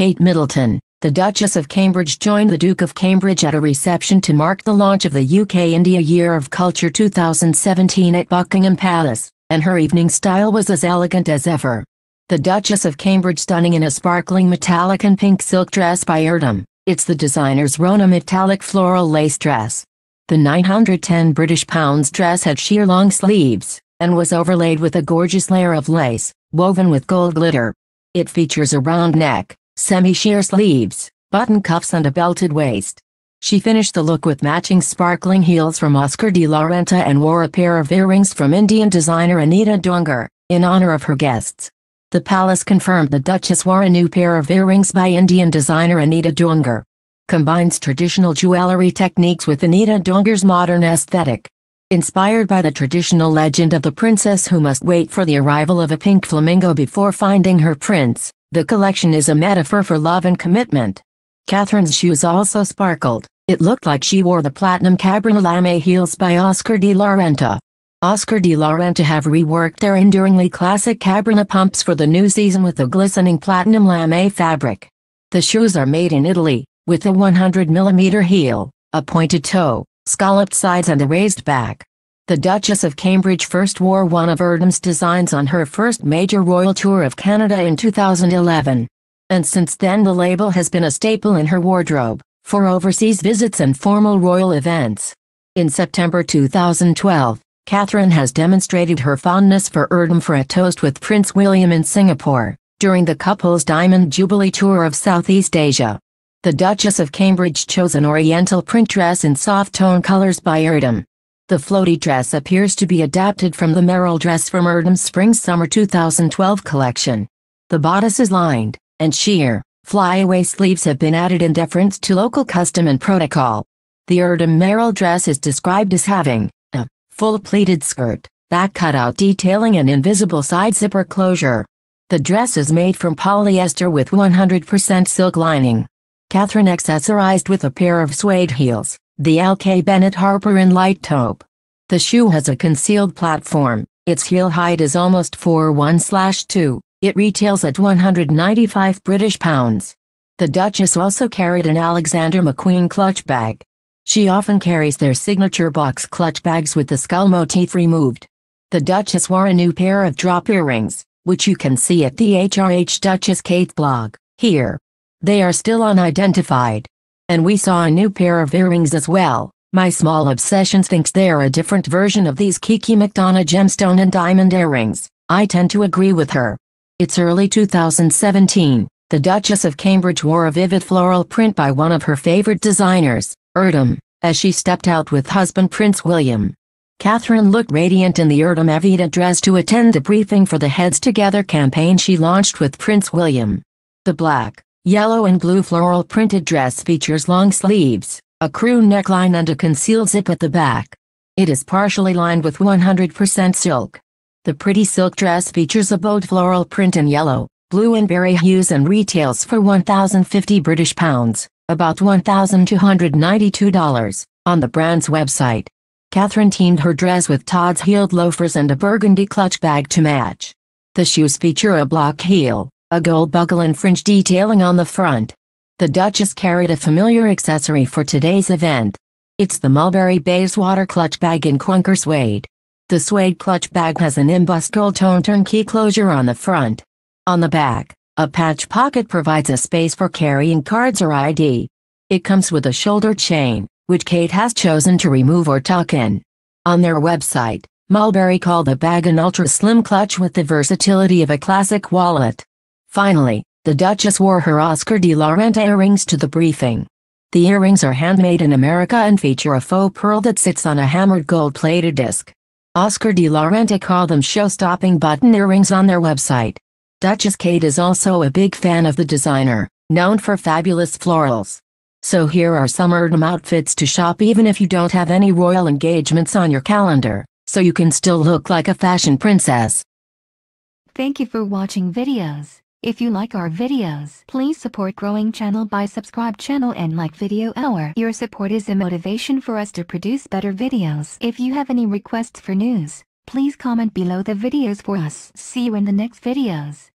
Kate Middleton, the Duchess of Cambridge joined the Duke of Cambridge at a reception to mark the launch of the UK India Year of Culture 2017 at Buckingham Palace, and her evening style was as elegant as ever. The Duchess of Cambridge stunning in a sparkling metallic and pink silk dress by Erdem, it's the designer's Rona metallic floral lace dress. The £910 dress had sheer long sleeves, and was overlaid with a gorgeous layer of lace, woven with gold glitter. It features a round neck, semi-sheer sleeves, button cuffs and a belted waist. She finished the look with matching sparkling heels from Oscar de la Renta and wore a pair of earrings from Indian designer Anita Dongre, in honor of her guests. The palace confirmed the Duchess wore a new pair of earrings by Indian designer Anita Dongre. Combines traditional jewelry techniques with Anita Dongre's modern aesthetic. Inspired by the traditional legend of the princess who must wait for the arrival of a pink flamingo before finding her prince, the collection is a metaphor for love and commitment. Catherine's shoes also sparkled. It looked like she wore the platinum Cabernet Lame heels by Oscar de la Renta. Oscar de la Renta have reworked their enduringly classic Cabernet pumps for the new season with a glistening platinum lame fabric. The shoes are made in Italy, with a 100mm heel, a pointed toe, scalloped sides and a raised back. The Duchess of Cambridge first wore one of Erdem's designs on her first major royal tour of Canada in 2011. And since then the label has been a staple in her wardrobe, for overseas visits and formal royal events. In September 2012, Catherine has demonstrated her fondness for Erdem for a toast with Prince William in Singapore, during the couple's Diamond Jubilee tour of Southeast Asia. The Duchess of Cambridge chose an oriental print dress in soft tone colors by Erdem. The floaty dress appears to be adapted from the Merrill dress from Erdem's Spring-Summer 2012 collection. The bodice is lined, and sheer, flyaway sleeves have been added in deference to local custom and protocol. The Erdem Merrill dress is described as having a full pleated skirt, back cutout detailing an invisible side zipper closure. The dress is made from polyester with 100% silk lining. Catherine accessorized with a pair of suede heels, the L.K. Bennett Harper in light taupe. The shoe has a concealed platform, its heel height is almost 4'1"/2", it retails at £195. The Duchess also carried an Alexander McQueen clutch bag. She often carries their signature box clutch bags with the skull motif removed. The Duchess wore a new pair of drop earrings, which you can see at the HRH Duchess Kate blog, here. They are still unidentified. And we saw a new pair of earrings as well. My small obsessions thinks they are a different version of these Kiki McDonough gemstone and diamond earrings. I tend to agree with her. It's early 2017. The Duchess of Cambridge wore a vivid floral print by one of her favorite designers, Erdem, as she stepped out with husband Prince William. Catherine looked radiant in the Erdem Evita dress to attend the briefing for the Heads Together campaign she launched with Prince William. The black, yellow and blue floral printed dress features long sleeves, a crew neckline and a concealed zip at the back. It is partially lined with 100% silk. The pretty silk dress features a bold floral print in yellow, blue and berry hues and retails for £1,050, about $1,292, on the brand's website. Catherine teamed her dress with Tod's heeled loafers and a burgundy clutch bag to match. The shoes feature a block heel, a gold buckle and fringe detailing on the front. The Duchess carried a familiar accessory for today's event. It's the Mulberry Bayswater clutch bag in Quonker suede. The suede clutch bag has an embossed gold tone turnkey closure on the front. On the back, a patch pocket provides a space for carrying cards or ID. It comes with a shoulder chain, which Kate has chosen to remove or tuck in. On their website, Mulberry called the bag an ultra-slim clutch with the versatility of a classic wallet. Finally, the Duchess wore her Oscar de la Renta earrings to the briefing. The earrings are handmade in America and feature a faux pearl that sits on a hammered gold-plated disc. Oscar de la Renta called them show-stopping button earrings on their website. Duchess Kate is also a big fan of the designer, known for fabulous florals. So here are some Erdem outfits to shop even if you don't have any royal engagements on your calendar, so you can still look like a fashion princess. Thank you for watching videos. If you like our videos, please support growing channel by subscribe channel and like video hour. Your support is a motivation for us to produce better videos. If you have any requests for news, please comment below the videos for us. See you in the next videos.